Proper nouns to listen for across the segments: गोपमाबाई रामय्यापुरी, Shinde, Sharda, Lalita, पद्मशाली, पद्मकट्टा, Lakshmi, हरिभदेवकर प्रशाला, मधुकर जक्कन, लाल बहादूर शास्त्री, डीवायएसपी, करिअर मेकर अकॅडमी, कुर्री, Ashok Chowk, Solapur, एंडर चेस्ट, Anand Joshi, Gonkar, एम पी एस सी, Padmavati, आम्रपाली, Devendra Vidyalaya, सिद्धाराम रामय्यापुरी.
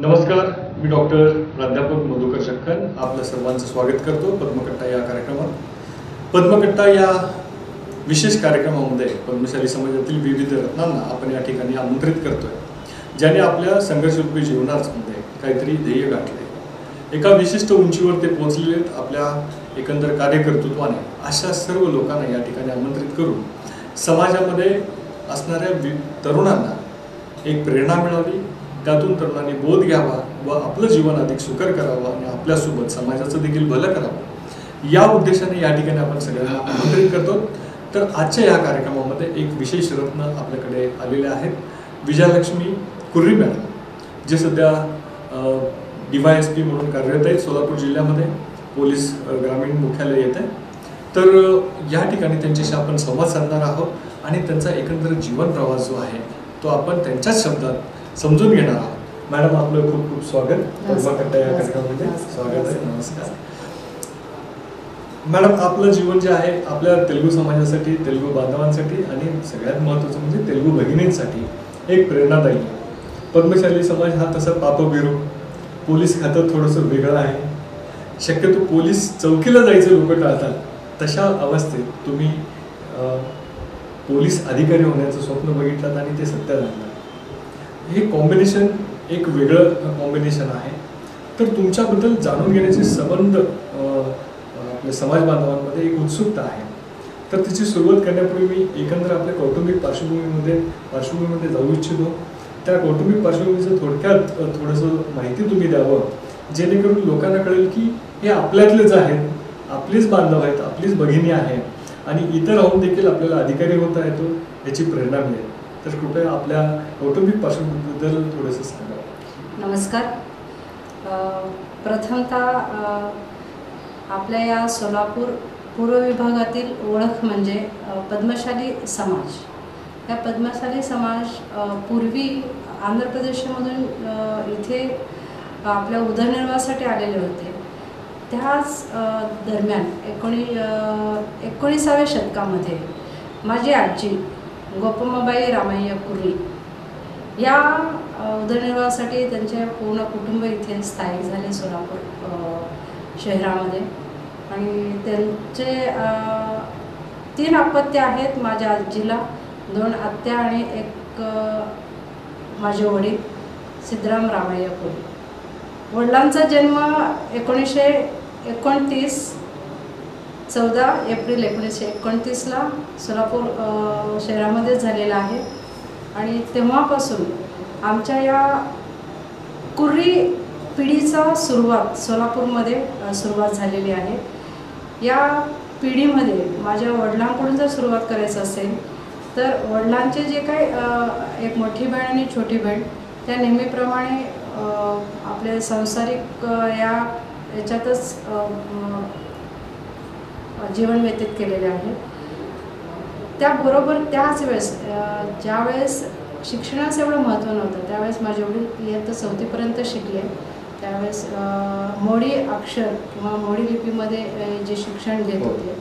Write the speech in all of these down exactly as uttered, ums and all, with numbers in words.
नमस्कार, मी डॉक्टर प्राध्यापक मधुकर जक्कन आपल्या सर्वांचं स्वागत करतो पद्मकट्टा या कार्यक्रमात। पद्मकट्टा या विशेष कार्यक्रमामध्ये पद्मशाली समाजातील विविध रत्नांना आपण या ठिकाणी आमंत्रित करतोय, ज्याने आपल्या संघर्षरूपी जीवनामध्ये काहीतरी ध्येय गाठले, एका विशिष्ट उंचीवर ते पोहोचलेले आपल्या एकंदर कार्यकर्तृत्वाने। अशा सर्व लोकांना या ठिकाणी आमंत्रित करून समाजामध्ये असणाऱ्या तरुणांना एक प्रेरणा मिळावी, त्यातून तरुणांनी बोध घ्यावा व आपलं जीवन अधिक सुकर करावं आणि आपल्यासोबत समाजाचं देखील भलं करावं, या उद्देशाने या ठिकाणी आपण सगळ्यांना आमंत्रित करतो। तर आजच्या या कार्यक्रमामध्ये एक विशेष रत्न आपल्याकडे आलेले आहेत, विजयलक्ष्मी कुर्री मॅडम, जे सध्या डीवायएसपी म्हणून कार्यरत आहेत सोलापूर जिल्ह्यामध्ये, पोलीस ग्रामीण मुख्यालय येथे। तर या ठिकाणी त्यांच्याशी आपण संवाद साधणार आहोत आणि त्यांचा एकंदर जीवन प्रवास जो आहे तो आपण त्यांच्याच शब्दात समझून घेणार आहोत। मॅडम, आपलं खूप खूप स्वागत पद्मकट्टा या कार्यक्रमामध्ये, स्वागत आहे, नमस्कार। मॅडम, आपलं जीवन जे आहे आपल्या तेलुगू समाजासाठी, तेलुगू बांधवांसाठी आणि सगळ्यात महत्त्वाचं म्हणजे तेलुगू भगिनींसाठी एक प्रेरणादायी। पद्मशाली समाज हा तसा पापबिरू, पोलीस खातं थोडंसं वेगळं आहे, शक्यतो पोलीस चौकीला जायचं लोक टाळतात, तशा अवस्थेत तुम्ही पोलीस अधिकारी होण्याचं स्वप्न बघितलं आणि ते सत्य झालं। हे कॉम्बिनेशन एक वेगळं कॉम्बिनेशन आहे। तर तुमच्याबद्दल जाणून घेण्याचे संबंध आपल्या समाज बांधवांमध्ये एक उत्सुकता आहे। तर तिची सुरुवात करण्यापूर्वी मी एकंदर आपल्या कौटुंबिक पार्श्वभूमीमध्ये पार्श्वभूमीमध्ये जाऊ इच्छितो। त्या कौटुंबिक पार्श्वभूमीचं थोडक्यात थोडंसं माहिती तुम्ही द्यावं, जेणेकरून लोकांना कळेल की हे आपल्यातलेच आहेत, आपलेच बांधव आहेत, आपलीच भगिनी आहे आणि इतर राहून देखील आपल्याला अधिकारी होता येतो, याची प्रेरणा मिळेल। तर कृपया आपल्या कौटुंबिक पार्श्वभूमीबद्दल थोडंसं सांगा। नमस्कार, प्रथमतः आपल्या या सोलापूर पूर्व विभागातील ओळख म्हणजे पद्मशाली समाज। या पद्मशाली समाज पूर्वी आंध्र प्रदेशमधून इथे आपल्या उदरनिर्वाहासाठी आलेले होते। त्याच दरम्यान एकोणी एकोणीसाव्या शतकामध्ये माझी आजी गोपमाबाई रामय्यापुरी या उदरनिर्वाहासाठी त्यांचे पूर्ण कुटुंब इथे स्थायिक झाले सोलापूर शहरामध्ये। आणि त्यांचे तीन अपत्य आहेत, माझ्या आजीला, दोन आत्या आणि एक माझे वडील सिद्धाराम रामय्यापुरी। वडिलांचा जन्म एकोणीसशे एकोणतीस चौदा एप्रिल एकोणीसशे एकोणतीसला सोलापूर शहरामध्ये झालेला आहे आणि तेव्हापासून आमच्या या कुर्री पिढीचा सुरुवात सोलापूरमध्ये सुरुवात झालेली आहे। या पिढीमध्ये माझ्या वडिलांकडून जर सुरुवात करायचं असेल तर वडिलांचे जे काही एक मोठी बहीण आणि छोटी बहीण, त्या नेहमीप्रमाणे आपले सांसारिक या याच्यातच जीवन व्यतीत केलेले आहे। त्याबरोबर त्याच वेळेस ज्या वेळेस शिक्षणाचं एवढं महत्त्व नव्हतं, त्यावेळेस माझे वडील इयत्ता चौथीपर्यंत शिकले। त्यावेळेस मोडी अक्षर किंवा मोडी लिपीमध्ये जे शिक्षण घेत होते,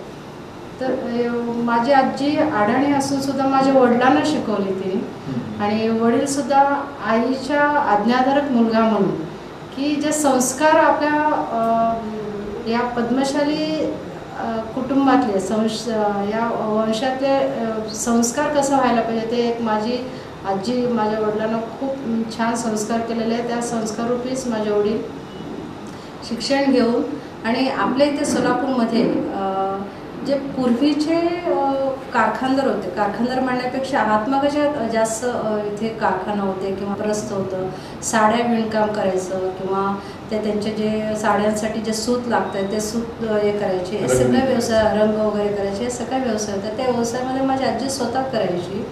तर माझी आजी अडाणी असूनसुद्धा माझ्या वडिलांना शिकवली तिने, आणि वडीलसुद्धा आईच्या आज्ञाधारक मुलगा म्हणून, की जे संस्कार आपल्या या पद्मशाली कुटुंबातले संश या वंशातले संस्कार कसं व्हायला पाहिजे, ते एक माझी आजी माझ्या वडिलांना खूप छान संस्कार केलेले आहेत। त्या संस्काररूपीच माझे वडील शिक्षण घेऊन आणि आपल्या इथे सोलापूरमध्ये जे पूर्वीचे कारखानदार होते, कारखानदार म्हणण्यापेक्षा हातमागाच्या जास्त इथे कारखाना होते किंवा प्रस्त होतं, साड्या विणकाम करायचं किंवा ते त्यांचे जे साड्यांसाठी जे सूत लागतं ते सूत हे करायचे, हे सगळे व्यवसाय, रंग वगैरे करायचे, हे सगळे व्यवसाय होता। त्या व्यवसायामध्ये माझी आजी स्वतः करायची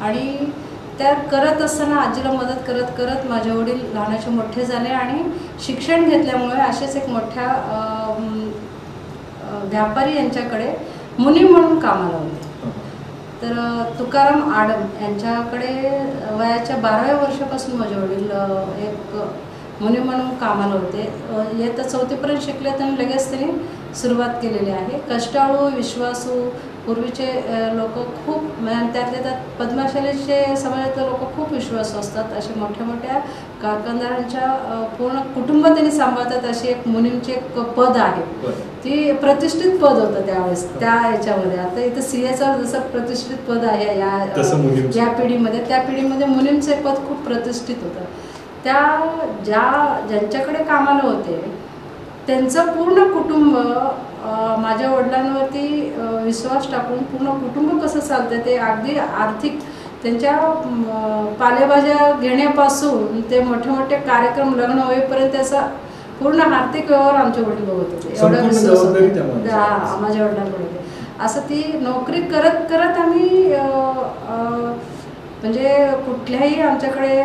आणि त्या करत असताना आजीला मदत करत करत माझे वडील लहानाचे मोठे झाले आणि शिक्षण घेतल्यामुळे असेच एक मोठ्या व्यापारी यांच्याकडे मुनी म्हणून कामाला होते। तर तुकाराम आडम यांच्याकडे वयाच्या बाराव्या वर्षापासून माझे वडील एक मुनी म्हणून कामाला होते। इयत्ता चौथीपर्यंत शिकले तर लगेच त्यांनी सुरुवात केलेली आहे। कष्टाळू, विश्वासू, पूर्वीचे लोक खूप त्यातले त्यात पद्मशालेचे समाजातले लोक खूप विश्वासू असतात, असे मोठ्या मोठ्या कारखानदारांच्या पूर्ण कुटुंब त्यांनी सांभाळतात, अशी एक मुनीमचे एक पद आहे, ती प्रतिष्ठित पद होतं त्यावेळेस त्या याच्यामध्ये. आता इथं सीएचं जसं प्रतिष्ठित पद आहे या या पिढीमध्ये, त्या पिढीमध्ये मुनीमचे पद खूप प्रतिष्ठित होतं. त्या ज्या ज्यांच्याकडे कामाला होते त्यांचं पूर्ण कुटुंब माझ्या वडिलांवरती विश्वास टाकून पूर्ण कुटुंब कसं चालतं ते अगदी आर्थिक त्यांच्या पालेभाज्या घेण्यापासून ते मोठे मोठे कार्यक्रम लग्न होईपर्यंत त्याचा पूर्ण आर्थिक व्यवहार आमच्या वडील बघत होते. एवढा विश्वास हा माझ्या वडिलांकडे असं ती नोकरी करत करत आम्ही म्हणजे कुठल्याही आमच्याकडे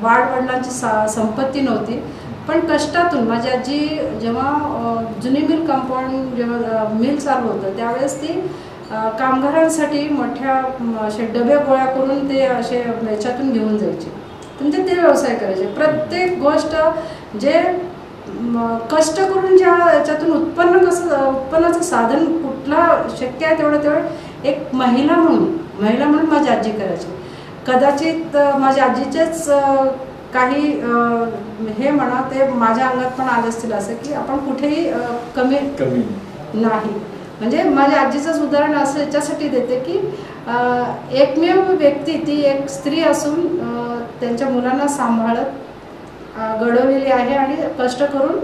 वाढ वडिलांची संपत्ती नव्हती, पण कष्टातून माझी आजी जेव्हा जुनी मिल कंपाऊंड जेव्हा मिल चालू होतं त्यावेळेस ती कामगारांसाठी मोठ्या असे डबे गोळा करून ते असे याच्यातून घेऊन जायचे, म्हणजे ते व्यवसाय करायचे. प्रत्येक गोष्ट जे कष्ट करून ज्या याच्यातून उत्पन्न कसं उत्पन्नाचं साधन कुठला शक्य आहे तेवढं तेवढं एक महिला म्हणून महिला म्हणून माझी आजी करायची. कदाचित माझ्या आजीचेच काही हे म्हणा ते माझ्या अंगात पण आले असतील असं की आपण कुठेही कमी कमी नाही. म्हणजे माझ्या आजीचंच उदाहरण असं याच्यासाठी देते की एकमेव व्यक्ती ती एक स्त्री असून त्यांच्या मुलांना सांभाळत घडवलेली आहे आणि कष्ट करून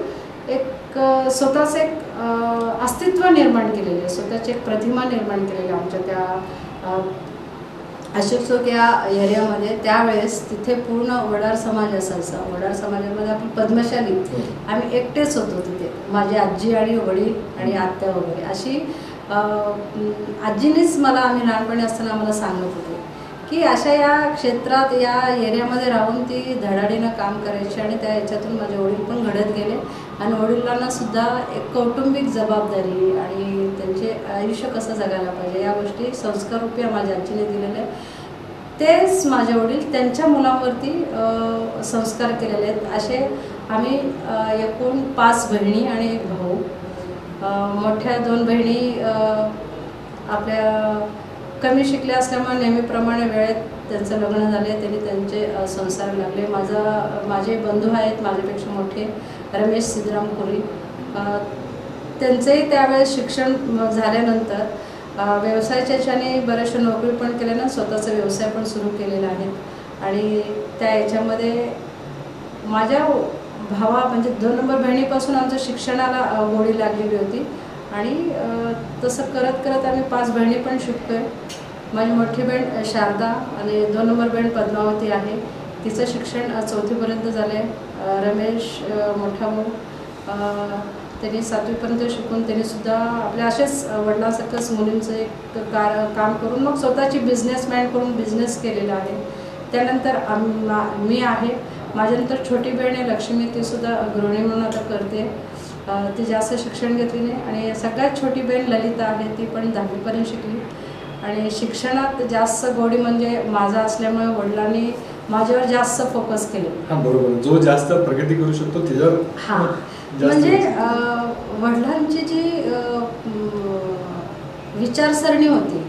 एक स्वतःचं एक अस्तित्व निर्माण केलेले आहे, स्वतःची एक प्रतिमा निर्माण केलेली आमच्या त्या अशोक चौक या एरियामध्ये. त्यावेळेस तिथे पूर्ण वडार समाज असायचा, वडार समाजामध्ये आपण पद्मशाली आम्ही एकटेच होतो तिथे, माझी आजी आणि वडील आणि आत्या वगैरे अशी आजीनेच मला आम्ही लहानपणी असताना आम्हाला सांगत होते की अशा या क्षेत्रात या एरियामध्ये राहून ती धडाडीनं काम करायची आणि त्या याच्यातून माझे वडील पण घडत गेले आणि वडिलांनासुद्धा एक कौटुंबिक जबाबदारी आणि त्यांचे आयुष्य कसं जगायला पाहिजे या गोष्टी संस्काररूपी माझ्या आजीने दिलेले, तेच माझे वडील त्यांच्या मुलांवरती संस्कार केलेले आहेत. असे आम्ही एकूण पाच बहिणी आणि एक भाऊ, मोठ्या दोन बहिणी आपल्या कमी शिकल्या असल्यामुळे नेहमीप्रमाणे वेळेत त्यांचं लग्न झाले, त्यांनी त्यांचे संसार लागले. माझा माझे बंधू आहेत माझ्यापेक्षा मोठे रमेश सिद्दाराम कुर्री, त्यांचंही त्यावेळेस शिक्षण झाल्यानंतर व्यवसायाच्या याच्याने बऱ्याचशा नोकरी पण केल्यानं स्वतःचा व्यवसाय पण सुरू केलेला आहे. आणि त्या याच्यामध्ये माझ्या भावा म्हणजे दोन नंबर बहिणीपासून आमच्या शिक्षणाला गोडी लागलेली होती आणि तसं करत करत आम्ही पाच बहिणी पण शिकतो आहे. माझी मोठी बहीण शारदा आणि दोन नंबर बहीण पद्मावती आहे, तिचं शिक्षण चौथीपर्यंत झालं आहे. रमेश मोठा भाऊ त्यांनी सातवीपर्यंत शिकून त्यांनीसुद्धा आपल्या असेच वडिलांसारखंच मुलींचं एक कार काम करून मग स्वतःची बिझनेसमॅन करून बिझनेस केलेला आहे. त्यानंतर आम मी आहे, माझ्यानंतर छोटी बहीण आहे लक्ष्मी, तीसुद्धा गृहिणी म्हणून आता करते, ती जास्त शिक्षण घेतली नाही. आणि सगळ्यात छोटी बहीण ललिता आहे, ती पण दहावीपर्यंत शिकली. आणि शिक्षणात जास्त गोडी म्हणजे माझा असल्यामुळे वडिलांनी माझ्यावर जास्त फोकस केले. हां बरोबर, जो जास्त प्रगती करू शकतो तिच्यावर. हां म्हणजे वडिलांची जी विचारसरणी होती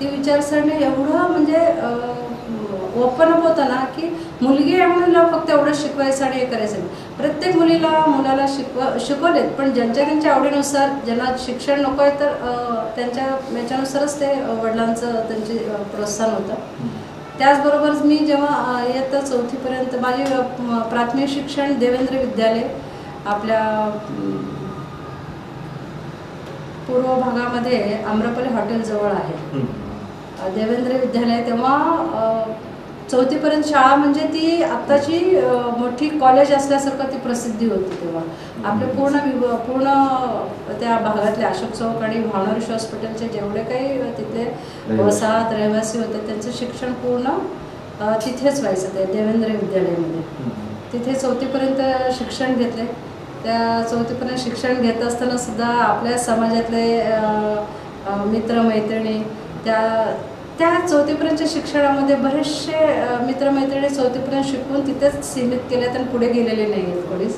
ती विचारसरणी एवढं म्हणजे ओपन अप होतं ना की मुलगी आहे म्हणून फक्त एवढं शिकवायचं आणि हे करायचं नाही, प्रत्येक मुलीला मुलाला शिकवा शिकवलेत पण ज्यांच्या त्यांच्या आवडीनुसार ज्यांना शिक्षण नको आहे तर त्यांच्या याच्यानुसारच ते वडिलांचं त्यांचे प्रोत्साहन होतं. त्याचबरोबर मी जेव्हा इयत्ता चौथीपर्यंत माझे प्राथमिक शिक्षण देवेंद्र विद्यालय आपल्या पूर्व भागामध्ये आम्रपाली हॉटेलजवळ आहे देवेंद्र विद्यालय, तेव्हा चौथीपर्यंत शाळा म्हणजे ती आत्ताची मोठी कॉलेज असल्यासारखं ती प्रसिद्धी होती तेव्हा आपल्या पूर्ण विभ पूर्ण त्या भागातल्या अशोक चौक आणि भानोरी हॉस्पिटलचे जेवढे काही तिथे वसाहत रहिवासी होते त्यांचं शिक्षण पूर्ण तिथेच व्हायचं ते देवेंद्र विद्यालयामध्ये. तिथे चौथीपर्यंत शिक्षण घेतले. त्या चौथीपर्यंत शिक्षण घेत असताना सुद्धा आपल्या समाजातले मित्रमैत्रिणी त्या त्या चौथीपर्यंतच्या शिक्षणामध्ये बरेचसे मित्रमैत्रिणी चौथीपर्यंत शिकून तिथेच सीमित केल्यात आणि पुढे गेलेले नाही आहेत कोणीच,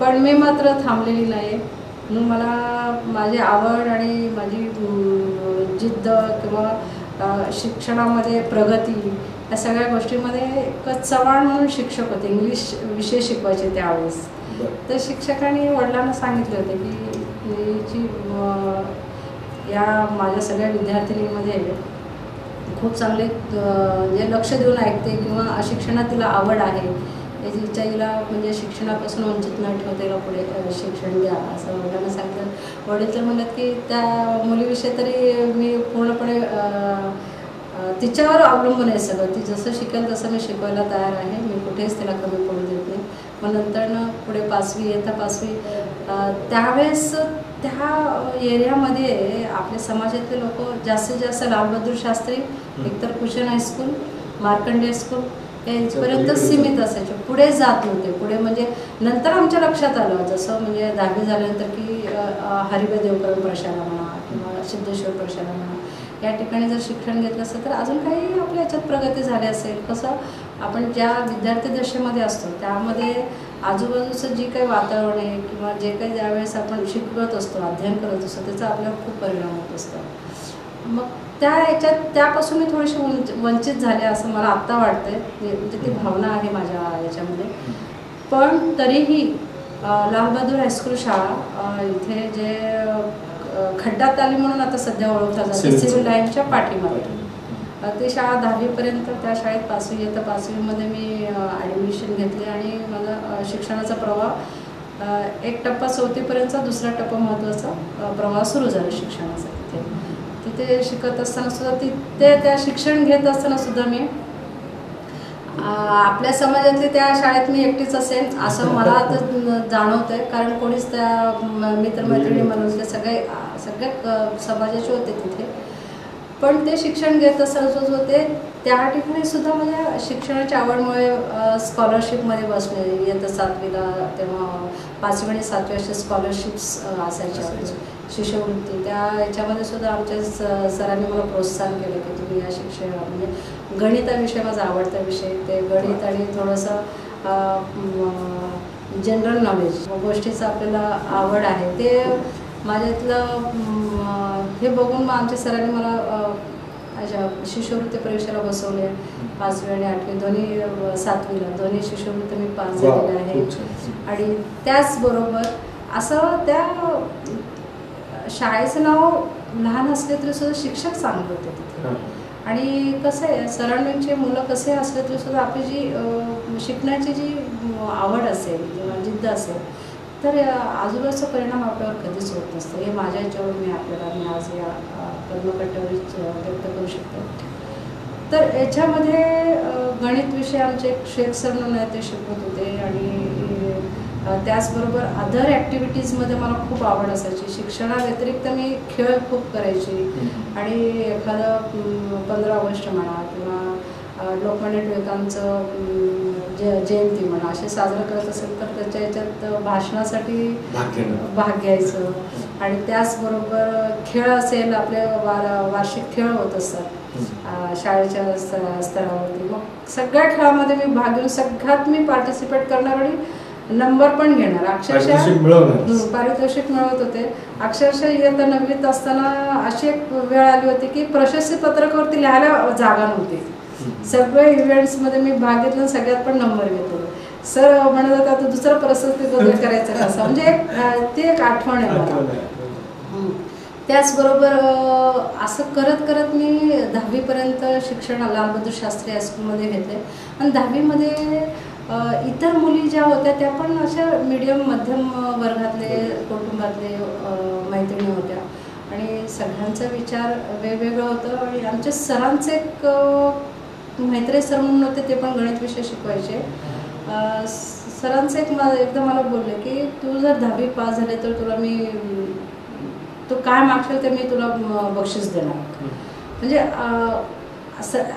पण मी मात्र थांबलेली नाही. मला माझी आवड आणि माझी जिद्द किंवा शिक्षणामध्ये प्रगती या सगळ्या गोष्टीमध्ये एक चव्हाण म्हणून शिक्षक होते, इंग्लिश विषय शिकवायचे त्यावेळेस. तर शिक्षकांनी वडिलांना सांगितले होते की जी या माझ्या सगळ्या विद्यार्थिनींमध्ये खूप चांगले जे लक्ष देऊन ऐकते किंवा शिक्षणात तिला आवड आहे याची इच्छा हिला म्हणजे शिक्षणापासून वंचित न ठेवतेला पुढे शिक्षण द्या असं वडिलांना सांगितलं. वडील तर म्हणत की त्या मुलीविषयी तरी मी पूर्णपणे तिच्यावर अवलंबून आहे सगळं, ती जसं शिकेल तसं मी शिकवायला तयार आहे, मी कुठेच तिला कमी पडू देत नाही. मग नंतर पुढे पाचवी येता पाचवी त्यावेळेस त्या एरियामध्ये आपल्या समाजातले लोक जास्तीत जास्त लाल बहादूर शास्त्री एकतर कुशन हायस्कूल मार्कंडे हायस्कूल यांच्यापर्यंत सीमित असायचे, पुढे जात नव्हते. पुढे म्हणजे नंतर आमच्या लक्षात आलं जसं म्हणजे दहावी झाल्यानंतर की हरिभदेवकर प्रशाला म्हणा किंवा सिद्धेश्वर प्रशाला म्हणा या ठिकाणी जर शिक्षण घेतलं असतं तर अजून काही आपल्या याच्यात प्रगती झाली असेल. कसं आपण ज्या विद्यार्थी दशेमध्ये असतो त्यामध्ये आजूबाजूचं जी काही वातावरण आहे किंवा जे काही ज्यावेळेस आपण शिकवत असतो अध्ययन करत असतो त्याचा आपल्यावर खूप परिणाम होत असतो. मग त्या याच्यात त्यापासून मी थोडीशी वंच वंचित झाले असं मला आत्ता वाटतंय, म्हणजे ती भावना आहे माझ्या याच्यामध्ये. पण तरीही लाल बहादूर हायस्कूल शाळा इथे जे खड्डा तालीम म्हणून आता सध्या ओळखला जाते सिव्हिल लाईनच्या पाठीमागे ती शाळा दहावीपर्यंत त्या शाळेत पाचवी येतं पाचवीमध्ये मी ॲडमिशन घेतली आणि मला शिक्षणाचा प्रवाह एक टप्पा चौथीपर्यंतचा दुसरा टप्पा महत्त्वाचा प्रवाह सुरू झाला शिक्षणाचा. तिथे तिथे शिकत असताना सुद्धा तिथे त्या शिक्षण घेत असताना सुद्धा मी आपल्या समाजातली त्या शाळेत मी एकटीच असेन असं मला आता जाणवतं आहे, कारण कोणीच त्या मित्रमैत्रिणी म्हणून सगळे सगळे समाजाचे होते तिथे. पण ते शिक्षण घेत असताना होते त्या ठिकाणी सुद्धा माझ्या शिक्षणाच्या आवडमुळे स्कॉलरशिपमध्ये बसले. इयत्ता सातवीला तेव्हा पाचवी आणि सातवी अशा स्कॉलरशिप्स असायच्या शिष्यवृत्ती त्या याच्यामध्ये सुद्धा आमच्या स सरांनी मला प्रोत्साहन केलं की तुम्ही या शिक्षण म्हणजे गणित हा विषय माझा आवडता विषय, ते गणित आणि थोडंसं जनरल नॉलेज गोष्टीचं आपल्याला आवड आहे ते माझ्यातलं हे बघून मग आमच्या सरांनी मला अशा शिष्यवृत्ती परीक्षेला बसवले पाचवी आणि आठवी दोन्ही सातवीला दोन्ही शिष्यवृत्ती मी पास झालेले आहे. आणि त्याचबरोबर असं त्या शाळेचं नाव लहान असले तरी सुद्धा शिक्षक चांगले होते तिथे. आणि कसं आहे सरांचे मुलं कसे असले तरी सुद्धा आपली जी शिकण्याची जी आवड असेल किंवा जिद्द असेल तर आजूबाजूचा परिणाम आपल्यावर कधीच होत नसतो हे माझ्या याच्यावर मी आपल्याला मी आज या पद्मकट्ट्यावर व्यक्त करू शकतो. तर याच्यामध्ये गणित विषय आमचे शेख सर म्हणून ते शिकवत होते आणि त्याचबरोबर अदर ॲक्टिव्हिटीजमध्ये मला खूप आवड असायची. शिक्षणाव्यतिरिक्त मी खेळ खूप करायची आणि एखादं पंधरा ऑगस्ट म्हणा किंवा लोकमान्य टिळकांचं जे जयंती म्हणा असे साजरा करत असेल तर त्याच्या याच्यात भाषणासाठी भाग घ्यायचं. आणि त्याचबरोबर खेळ असेल आपले वार वार्षिक खेळ होत असतात शाळेच्या स्तरावरती मग सगळ्या खेळामध्ये मी भाग घेऊन सगळ्यात मी पार्टिसिपेट करणार आणि नंबर पण घेणार अक्षरशः पारितोषिक मिळवत होते. अक्षरशः इयत्ता नववीत असताना अशी एक वेळ आली होती की प्रशस्ती पत्रकावरती लिहायला जागा नव्हती. सगळे इव्हेंट्समध्ये मी भाग घेतला सगळ्यात पण नंबर घेतला. सर म्हणत होता आता दुसरा प्रशस्ती पत्रक करायचं असं म्हणजे एक ते एक आठवण आहे मला. त्याचबरोबर असं करत करत मी दहावीपर्यंत शिक्षण लाल बहादूर शास्त्री हायस्कूलमध्ये घेतले आणि दहावीमध्ये इतर मुली ज्या होत्या त्या पण अशा मीडियम मध्यम वर्गातले कुटुंबातले मैत्रिणी होत्या आणि सगळ्यांचा विचार वेगवेगळा होता. आणि आमच्या सरांचे एक मैत्रे सर म्हणून होते ते पण गणित विषय शिकवायचे. सरांचं एक मला एकदा मला बोलले की तू जर दहावी पास झाले तर तुला मी तू काय मागशील ते मी तुला बक्षीस देणार. म्हणजे असं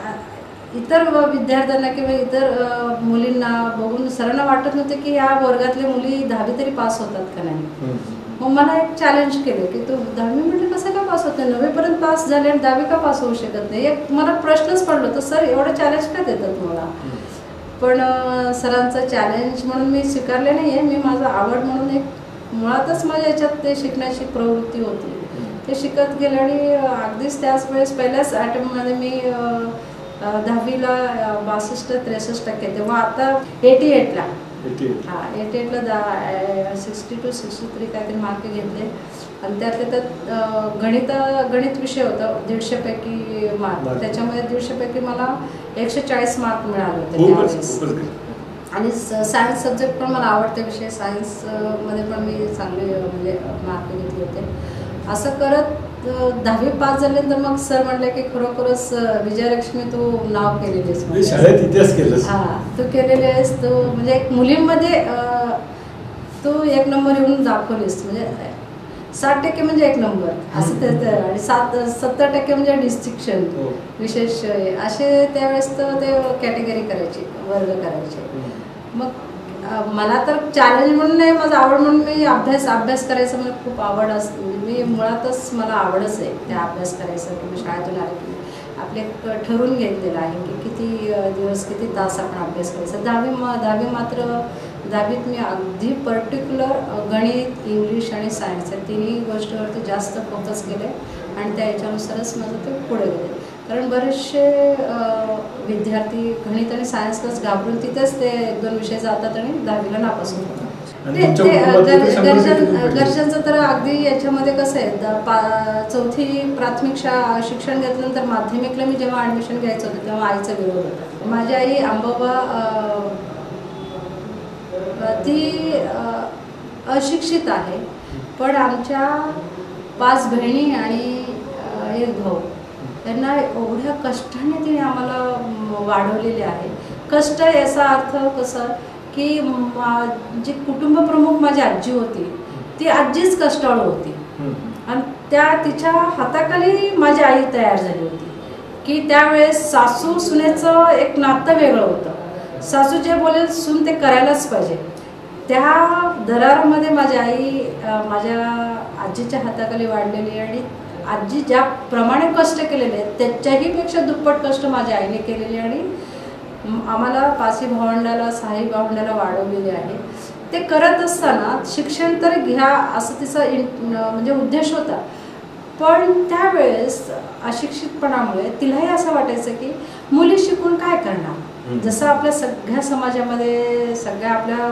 इतर विद्यार्थ्यांना किंवा इतर मुलींना बघून सरांना वाटत नव्हते की या वर्गातल्या मुली दहावी तरी पास होतात का नाही. मग मला एक चॅलेंज केलं की तू दहावी म्हटलं कसं का पास होते नववीपर्यंत पास झाले आणि दहावी का पास होऊ शकत नाही. एक मला प्रश्नच पडला होता सर एवढं चॅलेंज का देतात मला. पण सरांचं चॅलेंज म्हणून मी स्वीकारले नाही आहे, मी माझा आवड म्हणून एक मुळातच माझ्या याच्यात ते शिकण्याची प्रवृत्ती होती ते शिकत गेले आणि अगदीच त्याच वेळेस पहिल्याच अटेम्प्टमध्ये मी दहावीला बासष्ट त्रेसष्ट टक्के तेव्हा आता एटी एटला हाँ एटी एटला दा सिक्स्टी टू सिक्स्टी थ्री काहीतरी मार्क घेतले आणि त्यातले तर गणित गणित विषय होता दीडशेपैकी मार्क त्याच्यामध्ये दीडशेपैकी मला एकशे चाळीस मार्क मिळाले होते त्यावेळेस आणि सायन्स सब्जेक्ट पण मला आवडते विषय सायन्समध्ये पण मी चांगले म्हणजे मार्क घेतले होते। असं करत दहावी पास झाल्यानंतर मग सर म्हटले की खरोखरच विजयलक्ष्मी तू नाव केलेलीस म्हणजे शाळेत इतिहास केलास हां तू केलेली आहेस तू म्हणजे एक मुलींमध्ये तू एक नंबर येऊन दाखवलीस म्हणजे साठ टक्के म्हणजे एक नंबर असं ते आणि सात सत्तर टक्के म्हणजे डिस्टिंक्शन विशेष असे त्यावेळेस तर ते कॅटेगरी करायची वर्ग करायचे। मग मला तर चॅलेंज म्हणून नाही माझं आवड म्हणून मी अभ्यास अभ्यास करायचं मला खूप आवड असते मी मुळातच मला आवडच आहे त्या अभ्यास करायचं की मी शाळेतून आले की आपले ठरवून घेतलेलं आहे की किती दिवस किती तास आपण अभ्यास करायचा। दहावी म दहावी मात्र दहावीत मी अगदी पर्टिक्युलर गणित इंग्लिश आणि सायन्स या तिन्ही गोष्टीवरती जास्त फोकस केले आणि त्या याच्यानुसारच माझं ते पुढे गेले कारण बरेचसे विद्यार्थी गणित आणि सायन्सलाच घाबरून तिथेच ते एक दोन विषय जातात आणि दहावीला नापास होतात। घरच्यांचं तर अगदी याच्यामध्ये कसं आहे चौथी प्राथमिक शा शिक्षण घेतल्यानंतर माध्यमिकला मी जेव्हा ॲडमिशन घ्यायचं होतं तेव्हा आईचा विरोध होता। माझी आई अंबाबा ती अशिक्षित आहे पण आमच्या पाच बहिणी आणि एक भाऊ त्यांना एवढ्या कष्टाने तिने आम्हाला वाढवलेले आहे। कष्ट याचा अर्थ कसं की जी कुटुंब प्रमुख माझी आजी होती ती आजीच कष्टाळू होती आणि त्या तिच्या हाताखाली माझी आई तयार झाली होती की त्यावेळेस सासू सुनेचं एक नातं वेगळं होतं सासू जे बोलेल सून ते करायलाच पाहिजे त्या दरामध्ये माझी आई माझ्या आजीच्या हाताखाली वाढलेली आणि आजी ज्याप्रमाणे कष्ट केलेले आहेत त्याच्याही पेक्षा दुप्पट कष्ट माझ्या आईने केलेले आणि आम्हाला पाचही भावंडाला सहाही भावंडाला वाढवलेले आहे। ते करत असताना शिक्षण तर घ्या असं तिचा इन म्हणजे उद्देश होता पण त्यावेळेस अशिक्षितपणामुळे तिलाही असं वाटायचं की मुली शिकून काय करणार जसं आपल्या सगळ्या समाजामध्ये सगळ्या आपल्या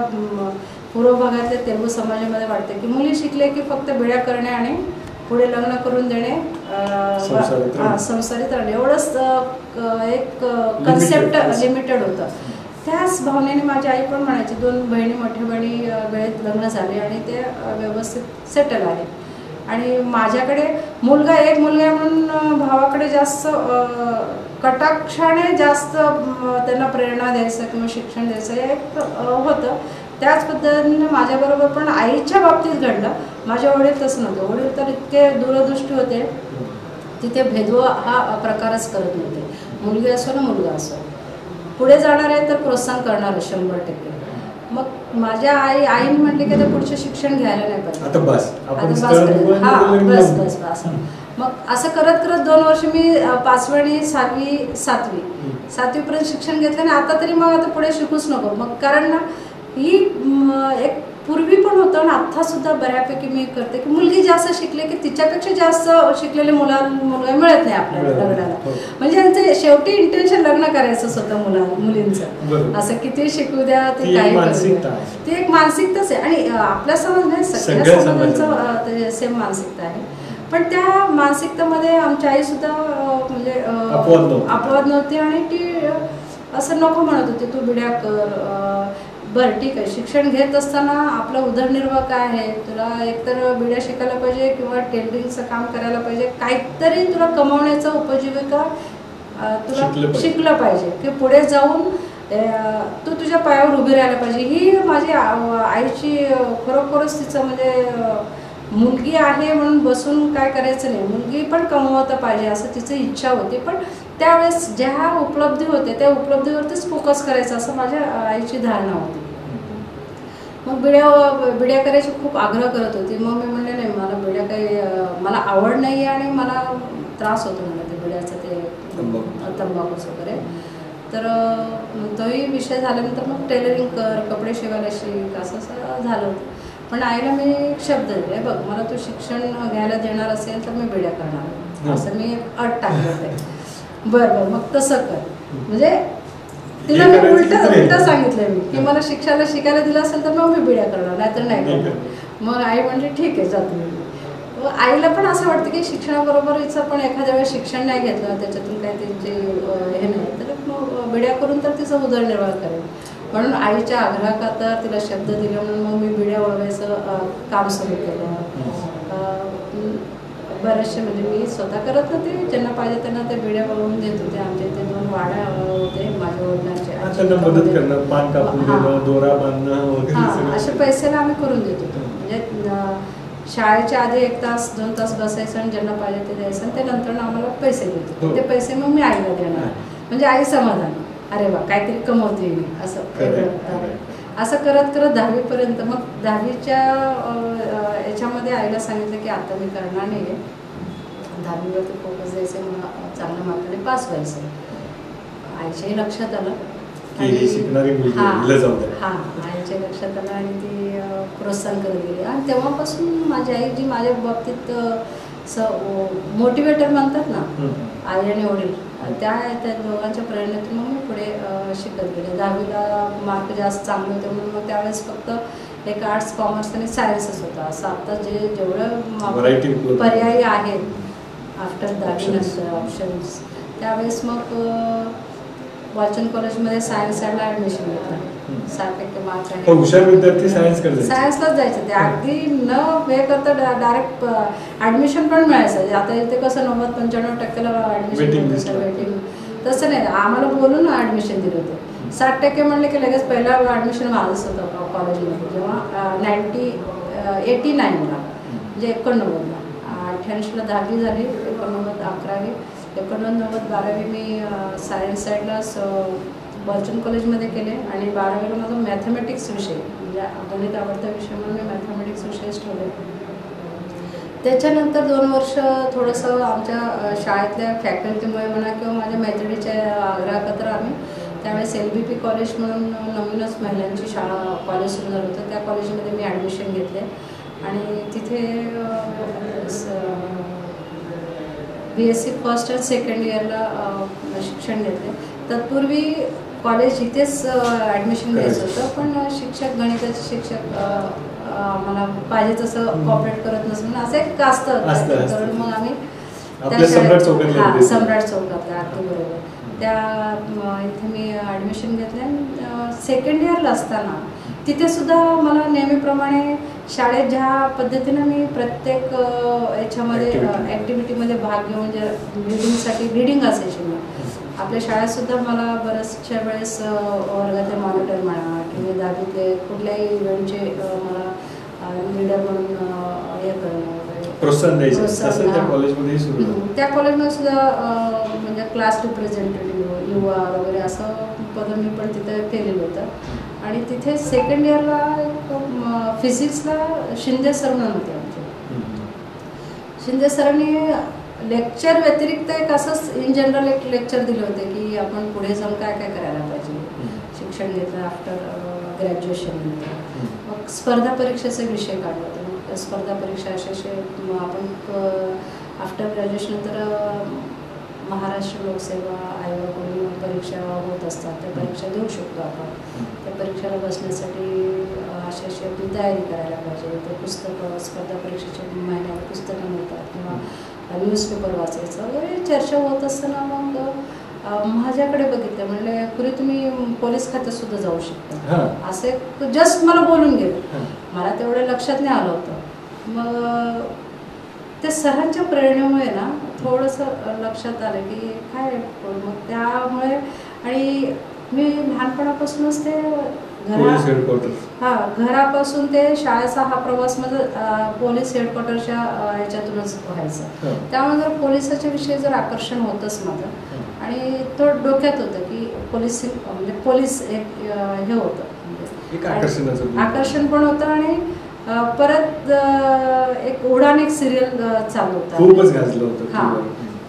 पूर्व भागातल्या तेलगू समाजामध्ये वाटतं की मुली शिकले की फक्त बिळ्या करणे आणि पुढे लग्न करून देणे हां संसारित राहणे एवढंच एक कन्सेप्ट लिमिटेड होतं। त्याच भावनेने माझी आई पण म्हणायची दोन बहिणी मोठ्या बहिणी वेळेत लग्न झाले आणि ते व्यवस्थित सेटल आले आणि माझ्याकडे मुलगा एक मुलगा म्हणून भावाकडे जास्त कटाक्षाने जास्त त्यांना प्रेरणा द्यायचं किंवा शिक्षण द्यायचं एक होतं। त्याच पद्धतीने माझ्याबरोबर पण आईच्या बाबतीत घडलं माझ्या वडील तसं नव्हतं वडील तर इतके दूरदृष्टी होते तिथे भेदभाव हा प्रकारच करत नव्हते मुलगी असो ना मुलगा असो पुढे जाणार आहे तर प्रोत्साहन करणार आहे शंभर टक्के। मग माझ्या आई आईने म्हटले की ते पुढचं शिक्षण घ्यायला नाही पाहिजे आता बस हां बस बस बस मग असं करत करत दोन वर्ष मी पाचवी सहावी सातवी सातवीपर्यंत शिक्षण घेतलं आणि आता तरी मग आता पुढे शिकूच नको मग कारण ना ही एक पूर्वी पण होतं आणि आत्तासुद्धा बऱ्यापैकी मी करते की मुलगी जास्त शिकले की तिच्यापेक्षा जास्त शिकलेले मुला मुलगा मिळत नाही आपल्याला लग्नाला म्हणजे यांचं शेवटी इंटेन्शन लग्न करायचंच होतं मुला मुलींचं असं किती शिकू द्या ते काही करू द्या ते एक मानसिकताच आहे आणि आपल्या समाज नाही सगळ्या समाजांचं सेम मानसिकता आहे पण त्या मानसिकतेमध्ये आमच्या आईसुद्धा म्हणजे अपवाद नव्हती आणि ती असं नको म्हणत होती तू बिड्या कर बरं ठीक आहे शिक्षण घेत असताना आपला उदरनिर्वाह काय आहे तुला एकतर बिड्या शिकायला पाहिजे किंवा टेलरिंगचं काम करायला पाहिजे काहीतरी तुला कमावण्याचा उपजीविका तुला शिकलं पाहिजे की पुढे जाऊन तू तुझ्या पायावर उभी राहायला पाहिजे ही माझी आईची खरोखरच तिचं म्हणजे मुलगी आहे म्हणून बसून काय करायचं नाही मुलगी पण कमवता पाहिजे असं तिची इच्छा होती पण त्यावेळेस ज्या उपलब्धी होते त्या उपलब्धीवरतीच फोकस करायचं असं माझ्या आईची धारणा होती। मग बिड्या बिड्या करायची खूप आग्रह करत होती मग मी म्हणले नाही मला बिड्या काही मला आवड नाही आहे आणि मला त्रास होतो म्हणलं ते बिड्याचं ते तंबाखूच वगैरे तर तोही विषय झाल्यानंतर मग टेलरिंग कर कपडे शिवायला शिक असं झालं होतं पण आईला मी शब्द दिले, बघ मला तू शिक्षण घ्यायला देणार असेल तर मी बिड्या करणार, असं मी अट टाकलं होतं. बरं मग तसं कर, म्हणजे तिला मी उलट उलट सांगितलं मी की मला शिक्षणाला शिकायला दिलं असेल तर मग मी बिड्या करणार, नाहीतर नाही करणार. मग आई म्हणजे ठीक आहे जातो मी. आईला पण असं वाटतं की शिक्षणाबरोबर हिचं पण एखाद्या वेळेस शिक्षण नाही घेतलं त्याच्यातून काही त्यांचे हे नाही तर मग बिड्या करून तर तिचा उदरनिर्वाह करेल. म्हणून आईच्या आग्रहाखातर तिला शब्द दिला, म्हणून मग मी बिड्या ओळवायचं काम सुरू केलं. बरेचसे म्हणजे मी स्वतः करत होते, ज्यांना पाहिजे त्यांना ते बिड्या ओळवून देत होते. आमच्या इथे दोन वाड्या होते माझ्या वडिलांचे, असे पैसे ना आम्ही करून देत होतो. म्हणजे शाळेच्या आधी एक तास दोन तास बसायचं आणि ज्यांना पाहिजे ते द्यायचं आणि ते नंतर आम्हाला पैसे देतो. ते पैसे मग मी आईला देणार, म्हणजे आई समाधान, अरे वा काहीतरी कमवते मी, असं असं करत करत दहावीपर्यंत. मग दहावीच्या याच्यामध्ये आईला सांगितलं की आता मी करणार नाही आहे, दहावीवरती फोकस द्यायचं, मला चांगल्या मार्काने पास व्हायचं. आईच्याही लक्षात आलं आणि हां आईच्या लक्षात आलं आणि ती प्रोत्साहन करत गेली. आणि तेव्हापासून माझी आई जी माझ्या बाबतीत स मोटिवेटर म्हणतात ना आई आणि वडील, त्या त्या दोघांच्या प्रेरणेतून मग मी पुढे शिकत गेले. दहावीला मार्क जास्त चांगले होते म्हणून मग त्यावेळेस फक्त एक आर्ट्स कॉमर्स आणि सायन्सच होता, असं आता जे जेवढं पर्यायी आहेत आफ्टर दहावी नंतर ऑप्शन्स. त्यावेळेस मग वाचन कॉलेजमध्ये सायन्स साईडला ॲडमिशन घेतलं. सात एक मार्क आहे, हुशार विद्यार्थी सायन्स करतात, सायन्सलाच जायचं ते अगदी न हे करता डायरेक्ट ॲडमिशन पण मिळायचं. आता इथे कसं नव्वद पंच्याण्णव टक्क्याला ॲडमिशन वेटिंग, तसं नाही आम्हाला बोलून ॲडमिशन दिलं होतं. साठ टक्के म्हणले की लगेच पहिला ॲडमिशन माझंच होतं कॉलेजमध्ये, जेव्हा नाईन्टी एटी नाईनला म्हणजे एकोणनव्वदला अठ्ठ्याऐंशीला दहावी झाली, एकोणनव्वद अकरावी, एकोणनव्वद बारावी मी सायन्स साईडला बॉल्चन कॉलेजमध्ये केले. आणि बारावीला माझा मॅथमॅटिक्स विषय म्हणजे गणित आवडता विषय म्हणून मी मॅथमॅटिक्स विषयच ठेवले. त्याच्यानंतर दोन वर्ष थोडंसं आमच्या शाळेतल्या फॅकल्टीमुळे म्हणा किंवा माझ्या मैत्रिणीच्या आग्रहाखातर आम्ही त्यावेळेस एल बी पी कॉलेज म्हणून नवीनच महिलांची शाळा कॉलेज सुरू झालं होतं, त्या कॉलेजमध्ये मी ॲडमिशन घेतले. आणि तिथे B S C first and second इयरला शिक्षण घेतले. तत्पूर्वी कॉलेज इथेच ॲडमिशन घ्यायचं होतं, पण शिक्षक गणिताचे शिक्षक आम्हाला पाहिजे तसं कॉपरेट करत नसून असं एक कास्त होतं. मग आम्ही त्या शाळेत हां सम्राट चौकातला आरती बरोबर त्या इथे मी ॲडमिशन घेतले. सेकंड इयरला असताना तिथेसुद्धा मला नेहमीप्रमाणे शाळेत ज्या पद्धतीनं मी प्रत्येक याच्यामध्ये ॲक्टिव्हिटीमध्ये भाग घेऊन ज्या रिडिंगसाठी रिडिंग असायची ना आपल्या शाळेतसुद्धा, मला बऱ्याचशा वेळेस वर्गातले मॉनिटर म्हणा किंवा दहावीतले कुठल्याही इव्हेंटचे मला लीडर म्हणून हे करणं प्रोत्साहन द्यायचं. त्या कॉलेजमध्ये सुद्धा म्हणजे क्लास रिप्रेझेंटेटिव्ह युवा वगैरे असं पद मी पण तिथे केलेलं होतं. आणि तिथे सेकंड इयरला फिजिक्सला शिंदे सर म्हणून होते आमचे, शिंदे सरांनी लेक्चर व्यतिरिक्त एक असंच इन जनरल एक लेक्चर दिले होते की आपण पुढे जाऊन काय काय करायला पाहिजे शिक्षण घेतलं आफ्टर ग्रॅज्युएशन. मग स्पर्धा परीक्षेचे विषय काढला होता, स्पर्धा परीक्षा असे असे आपण आफ्टर ग्रॅज्युएशन नंतर महाराष्ट्र लोकसेवा आयोग म्हणून परीक्षा होत असतात, त्या परीक्षा देऊ शकतो आपण, त्या परीक्षेला बसण्यासाठी अशा अशी आपली तयारी करायला पाहिजे. ते पुस्तकं स्पर्धा परीक्षेच्या महिन्याला पुस्तकं मिळतात किंवा न्यूजपेपर वाचायचं वगैरे चर्चा होत असताना मग माझ्याकडे बघितलं, म्हणले कुर्री तुम्ही पोलीस खात्यातसुद्धा जाऊ शकता, असे जस्ट मला बोलून गेलं. मला तेवढं लक्षात नाही आलं होतं. मग ते सरांच्या प्रेरणेमुळे ना थोडंसं लक्षात आलं की काय, मग त्यामुळे आणि मी लहानपणापासूनच ते घरा हां घरापासून ते शाळेचा हा प्रवास माझा पोलीस हेडक्वार्टरच्या ह्याच्यातूनच व्हायचा, त्यामुळे जर पोलिसाच्या विषयी जर आकर्षण होतंच माझं. आणि तो डोक्यात होतं की पोलिस म्हणजे पोलीस एक हे होतं, आकर्षण पण होतं. आणि परत एक उडान एक सिरियल चालू होता हां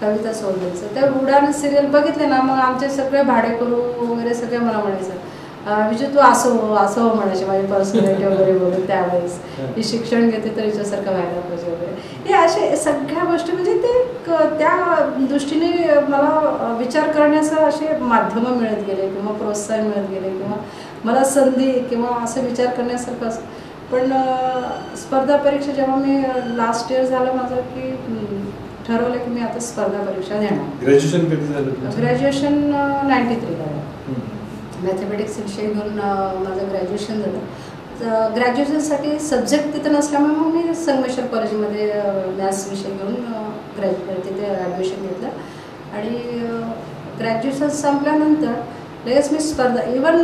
कविता सोडल्याचं, त्या उडान सिरियल बघितले ना मग आमचे सगळे भाडेकरू वगैरे सगळे मला म्हणायचं म्हणजे तू असो असो म्हणायचे माझी पर्सनॅलिटी वगैरे बघून त्यावेळेस मी शिक्षण घेते तर हिच्यासारखं व्हायला पाहिजे वगैरे हे असे सगळ्या गोष्टी म्हणजे ते त्या दृष्टीने मला विचार करण्याचं असे माध्यमं मिळत गेले किंवा प्रोत्साहन मिळत गेले किंवा मला संधी किंवा असं विचार करण्यासारखं. पण स्पर्धा परीक्षा जेव्हा मी लास्ट इयर झालं माझं की ठरवलं की मी आता स्पर्धा परीक्षा देणार. ग्रॅज्युएशन किती झालं? ग्रॅज्युएशन नाईंटी थ्री झालं. मॅथेमॅटिक्स विषय घेऊन माझं ग्रॅज्युएशन झालं. तर ग्रॅज्युएशनसाठी सब्जेक्ट तिथं नसल्यामुळे मग मी संगमेश्वर कॉलेजमध्ये मॅथ्स विषय घेऊन ग्रॅज्युएट तिथे ॲडमिशन घेतलं आणि ग्रॅज्युएशन संपल्यानंतर लगेच मी स्पर्धा इवन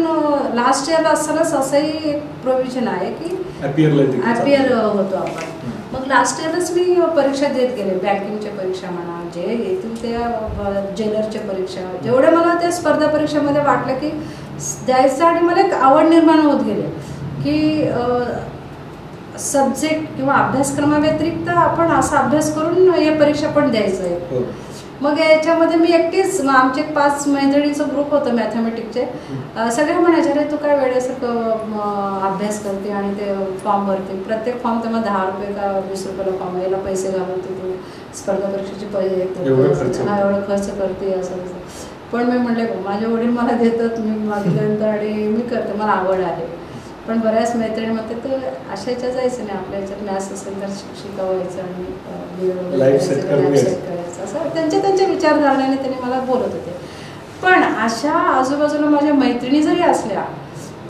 लास्ट इयरला असतानाच असंही एक प्रोव्हिजन आहे की ॲपियर होतो आपण. मग लास्ट इयरच मी परीक्षा देत गेले बँकिंगच्या परीक्षा म्हणा जे येतील त्या जेलरच्या परीक्षा जेवढ्या मला त्या स्पर्धा परीक्षेमध्ये वाटलं की द्यायचं आणि मला एक आवड निर्माण होत गेले की सब्जेक्ट किंवा अभ्यासक्रमाव्यतिरिक्त आपण असा अभ्यास करून हे परीक्षा पण द्यायचं आहे. मग याच्यामध्ये मी एकटीच आमचे एक पाच मैत्रिणीचा ग्रुप होतं मॅथमॅटिकचे सगळे म्हणायचे अरे तू काय वेळेसारखं अभ्यास करते आणि ते फॉर्म भरते प्रत्येक फॉर्म तर मग दहा रुपये का वीस रुपयाला फॉर्म यायला पैसे घालवते तू स्पर्धा परीक्षेची पैसे हा एवढं खर्च करते असं तसं. पण मी म्हटले माझे वडील मला देतात मी मागितल्यानंतर आणि मी करते मला आवड आहे. पण बऱ्याच मैत्रिणी म्हणते तर अशा ह्याच्यात जायचं नाही आपल्या ह्याच्यात मॅथ्स असेल तर शिक्षिका व्हायचं आणि लाईफ सेट करायचं असं त्यांच्या त्यांच्या विचारधारणाने त्यांनी मला बोलत होते. पण अशा आजूबाजूला माझ्या मैत्रिणी जरी असल्या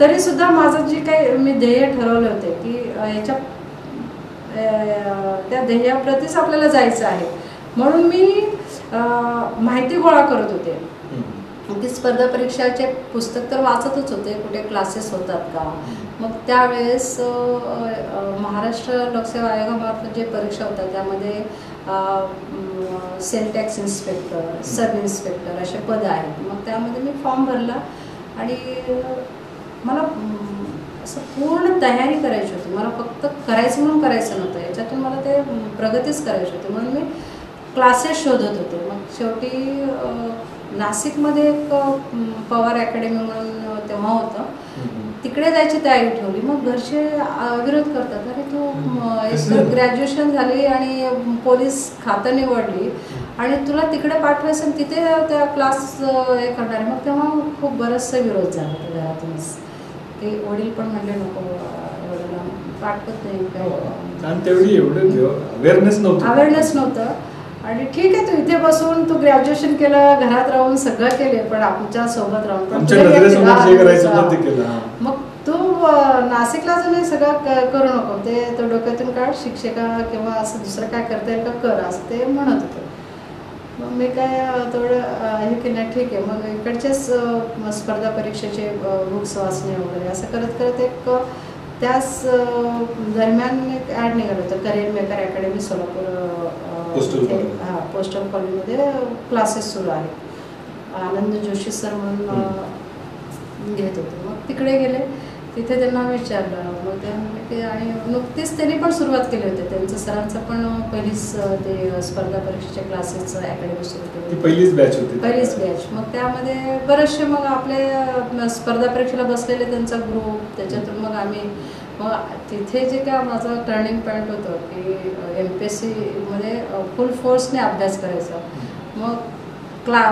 तरीसुद्धा माझं जे काही मी ध्येय ठरवले होते की याच्या त्या ध्येयाप्रतीच आपल्याला जायचं आहे म्हणून मी माहिती गोळा करत होते. ती स्पर्धा परीक्षाचे पुस्तक तर वाचतच होते कुठे क्लासेस होतात का मग त्यावेळेस महाराष्ट्र लोकसेवा आयोगामार्फत जे परीक्षा होतात त्यामध्ये cell tax inspector sub inspector असे पद आहेत. मग त्यामध्ये मी फॉर्म भरला आणि मला असं पूर्ण तयारी करायची होती मला फक्त करायचं म्हणून करायचं नव्हतं याच्यातून मला ते प्रगतीच करायची होती म्हणून मी क्लासेस शोधत होते. मग शेवटी नाशिकमध्ये एक पवार अकॅडमी म्हणून तेव्हा होतं तिकडे जायची तयारी ठेवली. मग घरचे विरोध करतात अरे तू एक ग्रॅज्युएशन झाली आणि पोलीस खातं निवडली आणि तुला तिकडे पाठवायचं तिथे त्या क्लास हे करणार. मग तेव्हा खूप बराचसा विरोध झाला त्या घरातूनच ते वडील पण म्हणले नको पाठवत नाही अवेअरनेस नव्हतं अवेअरनेस नव्हतं आणि ठीक आहे तू इथे बसून तू ग्रॅज्युएशन केलं घरात राहून सगळं केले पण आमच्या सोबत राहून मग तू नाशिकला जाऊन सगळं करू नको ते तो डोक्यातून काढ शिक्षिका किंवा असं दुसरं काय करता येईल का कर असं ते म्हणत होते. मग मी काय थोडं हे केलं ठीक आहे मग इकडचेच स्पर्धा परीक्षेचे बुक्स वाचणे वगैरे असं करत करत एक त्याच दरम्यान एक ॲड निघालं होतं करिअर मेकर अकॅडमी सोलापूर हां पोस्टल कॉलेजमध्ये क्लासेस सुरू आहेत आनंद जोशी सर म्हणून घेत होते. मग तिकडे गेले तिथे त्यांना विचारलं मग ते आणि नुकतीच त्यांनी पण सुरुवात केली होती त्यांचं सरांचं पण पहिलीच ते स्पर्धा परीक्षेच्या क्लासेसचं अकॅडमी सुरू केली पहिलीच बॅच होती पहिलीच बॅच. मग त्यामध्ये बरेचसे मग आपले स्पर्धा परीक्षेला बसलेले त्यांचा ग्रुप त्याच्यातून मग आम्ही मग तिथे जे काय माझं टर्निंग पॉईंट होतं की एम पी एस सीमध्ये फुल फोर्सने अभ्यास करायचा. मग क्ला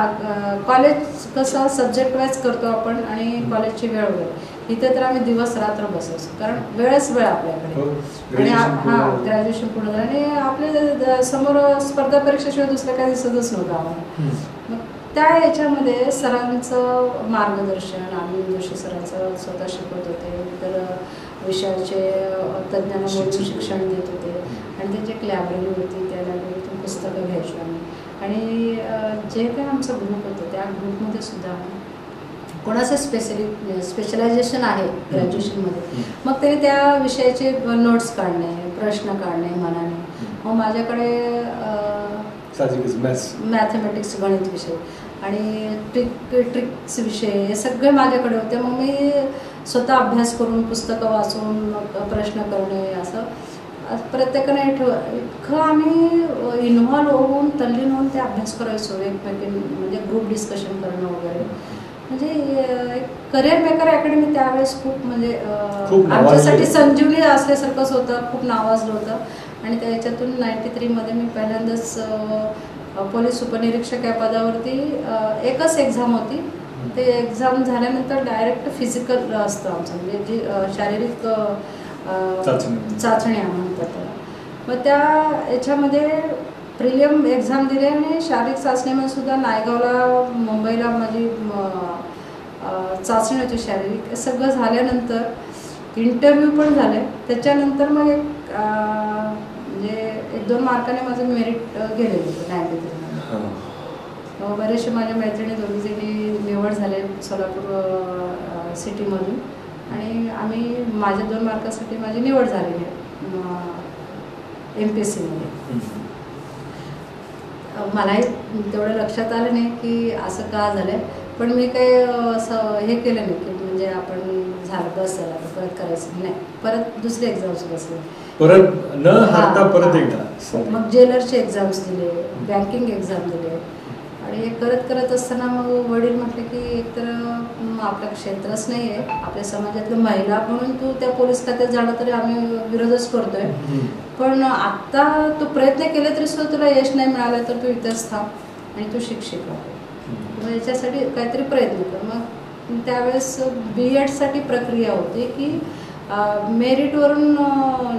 कॉलेज कसं सब्जेक्ट वाईज करतो आपण आणि कॉलेजची वेळ वगैरे इथे तर आम्ही दिवस रात्र बसायचो कारण वेळच वेळ आपल्याकडे आणि हां ग्रॅज्युएशन पूर्ण झालं आणि आपल्या समोर स्पर्धा परीक्षेशिवाय दुसरं काय दिसतच नव्हतं आम्हाला. मग त्या याच्यामध्ये सरांचं मार्गदर्शन आनंद जोशी सरांचं स्वतः शिकवत होते तर विषयाचे तज्ज्ञांना बोलून शिक्षण देत होते आणि त्यांची एक लायब्ररी होती त्या लायब्ररीतून पुस्तकं घ्यायची आम्ही आणि जे काही आमचं ग्रुप होतं त्या ग्रुपमध्ये सुद्धा कोणाचं स्पेशली स्पेशलायझेशन आहे ग्रॅज्युएशनमध्ये मग त्यांनी त्या विषयाचे नोट्स काढणे प्रश्न काढणे मनाने. मग माझ्याकडे मॅथमॅटिक्स गणित विषय आणि ट्रिक ट्रिक्स विषय हे सगळे माझ्याकडे होते. मग मी स्वतः अभ्यास करून पुस्तकं वाचून मग प्रश्न करणे असं प्रत्येकाने ठेव इतकं आम्ही इन्व्हॉल्व होऊन तल्लीन होऊन ते अभ्यास करायचो एकमेकीं म्हणजे ग्रुप डिस्कशन करणं वगैरे म्हणजे करिअर मेकर अकॅडमी त्यावेळेस खूप म्हणजे आमच्यासाठी संजीवनी असल्यासारखंच होतं, खूप नावाजलं होतं. आणि त्याच्यातून नाइंटी थ्री मध्ये मी पहिल्यांदाच पोलीस उपनिरीक्षक या पदावरती एकच एक्झाम होती, ते एक्झाम झाल्यानंतर डायरेक्ट फिजिकल असतं आमचं, म्हणजे जी शारीरिक चाचणी म्हणतात. मग त्या याच्यामध्ये प्रिलियम एक्झाम दिली आणि शारीरिक चाचणीमध्ये सुद्धा नायगावला मुंबईला माझी चाचणी होती शारीरिक. सगळं झाल्यानंतर इंटरव्ह्यू पण झाले, त्याच्यानंतर मग एक म्हणजे एक दोन मार्काने माझं मेरिट गेले होतं नायगाव. बरेचसे माझ्या मैत्रिणी दोघीजणी निवड झाले सोलापूर सिटीमधून आणि आम्ही माझ्या दोन मार्कासाठी माझी निवड झालेली आहे एम पी एस सीमध्ये. मलाही तेवढं लक्षात आलं नाही की असं का झालं, पण मी काही असं हे केलं नाही की म्हणजे आपण झालं बस झालं परत करायचं नाही, परत दुसरे एक्झाम्स बसले परत न हारता परत एकदा. मग जेलरचे एक्झाम्स दिले, बँकिंग एक्झाम दिले आणि हे करत करत असताना मग वडील म्हटले की एकतर आपलं क्षेत्रच नाही आहे, आपल्या समाजातलं महिला म्हणून तू त्या पोलीस खात्यात जाणं तरी आम्ही विरोधच करतोय, पण आत्ता तू प्रयत्न केले तरी सुद्धा तुला यश नाही मिळालं तर तू इथंच थांब आणि तू शिक्षिका मग याच्यासाठी काहीतरी प्रयत्न कर. मग त्यावेळेस बी एडसाठी प्रक्रिया होती की मेरिटवरून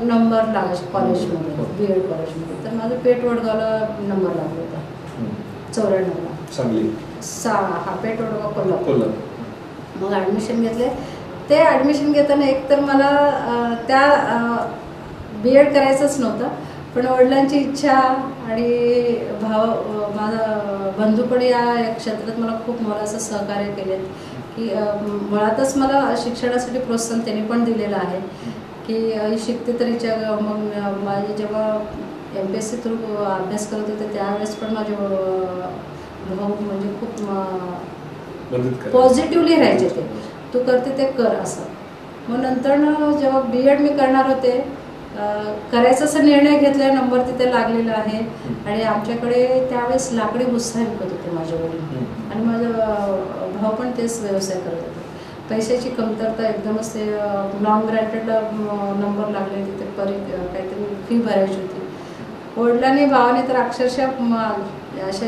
नंबर लागायचे कॉलेजमध्ये, बी एड कॉलेजमध्ये. तर माझं पेठ वडगावला नंबर लागला होता चौऱ्याण्णवला सहा हा पेठ वडगाव कोल्हापूर. मग ॲडमिशन घेतले, ते ॲडमिशन घेताना एकतर मला त्या बी एड करायचंच नव्हतं, पण वडिलांची इच्छा आणि भाव माझा बंधू पण या क्षेत्रात मला खूप मोलाचं सहकार्य केले की मुळातच मला शिक्षणासाठी प्रोत्साहन त्यांनी पण दिलेलं आहे की आई शिकते तरीच्या. मग माझे जेव्हा एम पी एस सी through अभ्यास करत होते त्यावेळेस पण माझे भाऊ म्हणजे खूप पॉझिटिव्हली राहायचे ते, तू करते ते कर असं. मग नंतर जेव्हा बी एड मी करणार होते करायचा असा निर्णय घेतला, नंबर तिथे लागलेला आहे आणि आमच्याकडे त्यावेळेस लाकडी भुस्सा विकत होते माझ्या वडील आणि माझा भाऊ पण तेच व्यवसाय करत होते. पैशाची कमतरता एकदमच ते नॉन ग्रँटेडला नंबर लागले, तिथे परी काहीतरी फी भरायची होती. वडिलांनी भावाने तर अक्षरशः असे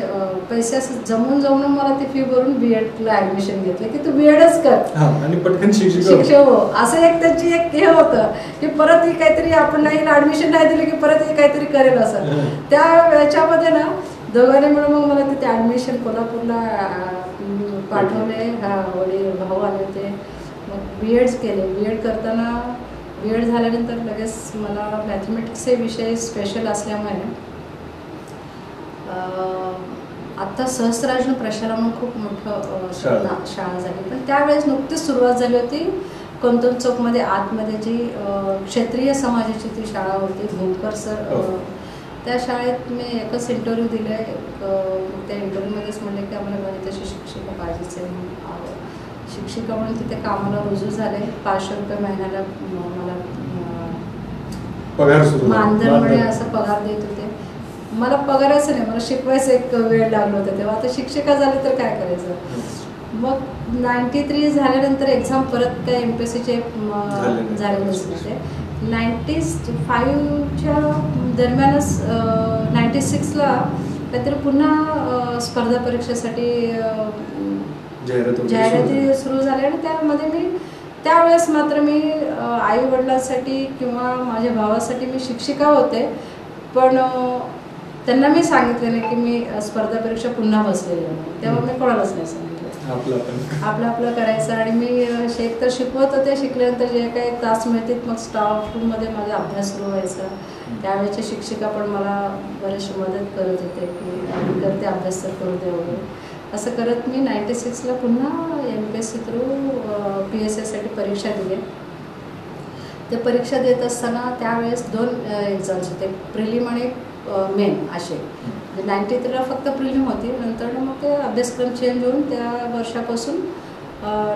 पैसे जमून जमून मला ती फी भरून बी एडला ॲडमिशन घेतलं की तू बी एडच कर आणि पटकन शिक्षक हो, असं एक त्यांची एक हे होतं की परत ही काहीतरी आपण नाही ॲडमिशन नाही दिलं की परत ही काहीतरी करेल असं. त्या याच्यामध्ये ना दोघांनी मिळून मग मला तिथे ॲडमिशन कोल्हापूरला पाठवले, वडील भाऊ आले होते. मग बी एड केले, बी एड करताना बी एड झाल्यानंतर लगेच मला मॅथमॅटिक्सचे विषय स्पेशल असल्यामुळे आत्ता सहस्रार्जुन प्रशाला म्हणून खूप मोठं शाळा झाली, पण त्यावेळेस नुकतीच सुरुवात झाली होती कोणतोन चौकमध्ये आतमध्ये जी क्षेत्रीय समाजाची ती शाळा होती गोंकर सर, त्या शाळेत मी एकच इंटरव्ह्यू दिला. त्या इंटरव्ह्यूमध्येच म्हणले की आम्हाला मला तशी शिक्षिका पाहिजेच आहे म्हणून शिक्षिका म्हणून तिथे कामाला रुजू झाले. पाचशे रुपये महिन्याला मला मानधनमुळे असा पगार देत होते. मला पगारायचं नाही, मला शिकवायचं एक वेळ लागलं होतं तेव्हा, आता शिक्षिका झाली तर काय करायचं. मग नाईंटी थ्री झाल्यानंतर एक्झाम परत काय एम पी एस सीचे झालेलेच होते. नाईंटी फाईव्हच्या दरम्यानच नाईंटी सिक्सला काहीतरी पुन्हा स्पर्धा परीक्षेसाठी जाहिराती सुरू झाल्या आणि त्यामध्ये मी त्यावेळेस मात्र मी आई वडिलांसाठी किंवा माझ्या भावासाठी मी शिक्षिका होते, पण त्यांना मी सांगितलं नाही की मी स्पर्धा परीक्षा पुन्हा बसलेली आहे. तेव्हा मी कोणालाच नाही सांगितलं, आपलं आपलं करायचं आणि मी शेक तर शिकवत होते. शिकल्यानंतर जे काही तास मिळतील मग स्टाफ रूममध्ये माझा अभ्यास सुरू व्हायचा. त्यावेळेच्या शिक्षिका पण मला बरीचशी मदत करत होते की करते अभ्यास तर करू दे वगैरे असं करत मी नाईंटी सिक्सला पुन्हा एम पी एस सी through P S एसाठी परीक्षा दिली. ते परीक्षा देत असताना त्यावेळेस दोन एक्झाम्स होते, प्रिलिम आणि मेन असे. नाईंटी थ्रीला फक्त प्रिलिम होती, नंतर मग ते अभ्यासक्रम चेंज होऊन त्या वर्षापासून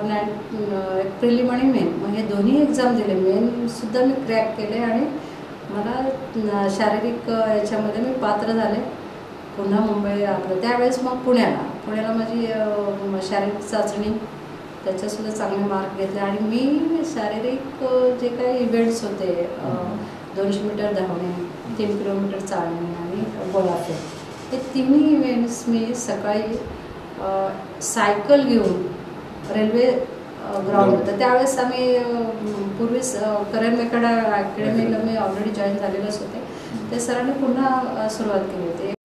नाईन प्रिलिम आणि मेन मग हे दोन्ही एक्झाम दिले. मेनसुद्धा मी क्रॅक केले आणि मला शारीरिक याच्यामध्ये मी पात्र झाले. पुन्हा मुंबई राहिलो। त्यावेळेस मग पुण्याला पुण्याला माझी शारीरिक चाचणी त्याच्यासुद्धा चांगले मार्क घेतले आणि मी शारीरिक जे काही इव्हेंट्स होते दोनशे मीटर धावणे, तीन किलोमीटर चालणे आणि गोळाफेक हे तिन्ही इव्हेंट्स मी सकाळी सायकल घेऊन रेल्वे ग्राउंड होतं त्यावेळेस आम्ही पूर्वीच करिअर मेकर अकॅडमीला मी ऑलरेडी जॉईन झालेलंच होते ते सरांनी पुन्हा सुरुवात केली होती।